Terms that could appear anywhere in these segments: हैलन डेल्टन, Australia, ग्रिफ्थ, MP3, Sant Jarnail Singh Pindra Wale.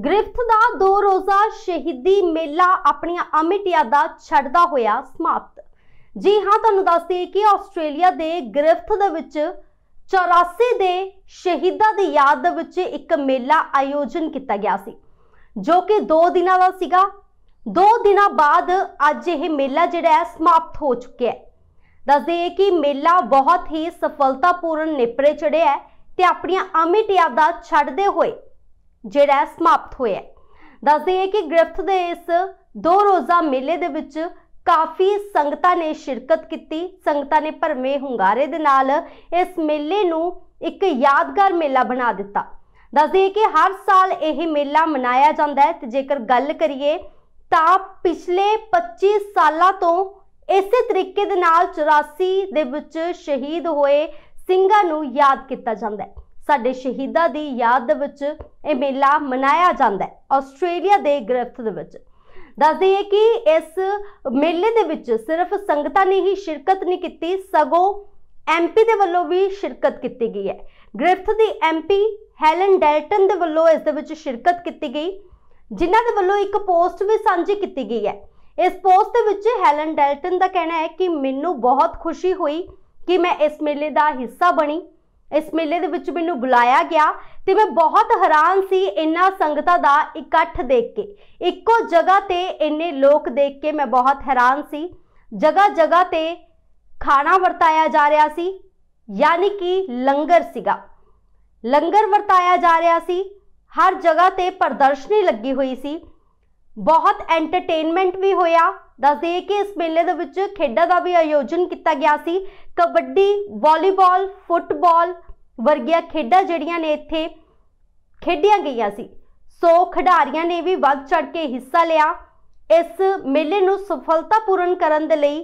ग्रिफ्थ दा 2 रोज़ा शहीदी मेला अपनियां अमिट यादां छड्डदा होया समाप्त। जी हाँ, तुहानूं दस दईए कि आस्ट्रेलिया दे ग्रिफ्थ दे विच 84 दे शहीदां दी याद विच इक मेला आयोजन किया गया सी, जो कि 2 दिनां दा सीगा। 2 दिनां बाद अज यह मेला जिहड़ा है समाप्त हो चुक्किआ है। दस दईए कि मेला बहुत ही सफलतापूर्ण निपरे चढ़िआ है ते अपनियां अमिट यादां छड्डदे होए जिहड़ा समाप्त होया। दस दईए कि ग्रिफ्थ दे इस 2 रोज़ा मेले दे विच काफ़ी संगतां ने शिरकत की। संगतां ने भरवें हुंगारे दे नाल इस मेले नूं एक यादगार मेला बना दिता। दस दईए कि हर साल यह मेला मनाया जाता है। जेकर गल करिए तां पिछले 25 सालां तो इस तरीके दे नाल 84 दे विच शहीद होए सिंघां नूं याद किया जाता है। साडे शहीदां दी याद विच यह मेला मनाया जाता है आस्ट्रेलिया दे ग्रिफ्थ दे विच। दस दईए कि इस मेले दे विच सिर्फ संगतां ने ही शिरकत नहीं की, सगों MP दे वल्लों भी शिरकत की गई है। ग्रिफ्थ दी MP हैलन डेल्टन दे वल्लों इस दे विच शिरकत की गई, जिन्हां दे वल्लों एक पोस्ट भी सांझी की गई है। इस पोस्ट दे विच हैलन डेल्टन का कहना है कि मैनूं बहुत खुशी हुई कि मैं इस मेले का हिस्सा बनी। इस मेले दे विच मैनूं बुलाया गया तो मैं बहुत हैरान सी। इन्ना संगतां दा इकट्ठ देख के, इक्को जगह ते इन्ने लोग देख के मैं बहुत हैरान सी। जगह जगह ते खाना वरताया जा रहा सी, यानी कि लंगर सीगा, लंगर वरताया जा रहा सी। हर जगह ते प्रदर्शनी लगी हुई सी, बहुत एंटरटेनमेंट भी होया। दस दईए कि इस मेले दे विच खेडां दा भी आयोजन किया गया सी। कबड्डी, वॉलीबॉल, फुटबॉल वर्गिया खेडां जिहड़ियां ने इत्थे खेडियां गईयां सी। 100 खिडारियां ने भी वध चढ़ के हिस्सा लिया। इस मेले नूं सफलतापूर्ण करन दे लई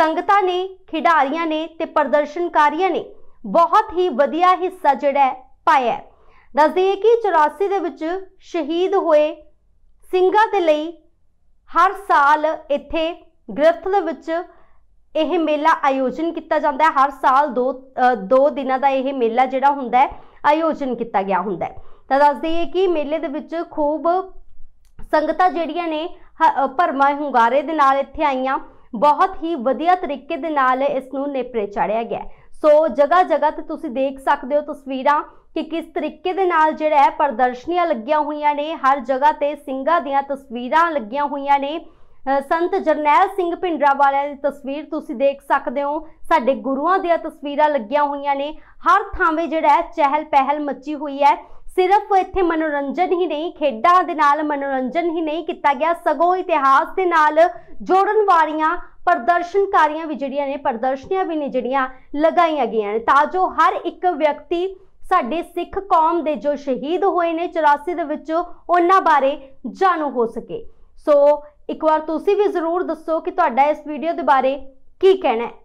संगतां ने, खिडारियां ने ते प्रदर्शनकारियां ने बहुत ही वधिया हिस्सा जिहड़ा पाया। दस दईए कि 84 दे विच शहीद होए सिंघां दे लई हर साल इत्थे ग्रिफ्थ दे विच यह मेला आयोजन किया जाता है। हर साल 2 दिनां का यह मेला जिहड़ा हुंदा है आयोजन किया गया हुंदा है। तो दस दईए कि मेले दे विच खूब संगतां जिहड़ियां ने भरमां हुंगारे दे नाल इत्थे आईयां। बहुत ही वधिया तरीके दे नाल इस नूं नेपरे चाढ़िया गया। सो जगह जगह ते तुसीं देख सकदे हो तस्वीरां कि किस तरीके दे नाल जिहड़ा है प्रदर्शनियां लगियां हुईयां ने। हर जगह ते सिंघां दियां तस्वीरां लगियां हुईयां ने। संत जरनैल सिंह पिंडरा वाले दी तस्वीर तुसीं देख सकदे हो, साडे गुरुआं दियां तस्वीरां लगियां हुईयां ने। हर थांवे जिहड़ा है चहल पहल मची हुई है। सिर्फ इत्थे मनोरंजन ही नहीं, खेडां दे नाल मनोरंजन ही नहीं किया गया, सगों इतिहास दे नाल जोड़न वालियां प्रदर्शनकारियां भी जिहड़ियां ने, प्रदर्शनियां भी ने जिहड़ियां लगाईयां गईयां ने, तां जो हर एक व्यक्ति साडे सिख कौम दे जो शहीद होए ने 84 दे विच उन्हां बारे जाणू हो सके। सो एक बार तुसीं भी जरूर दसो कि तुहाडा इस वीडियो दे बारे की कहना है।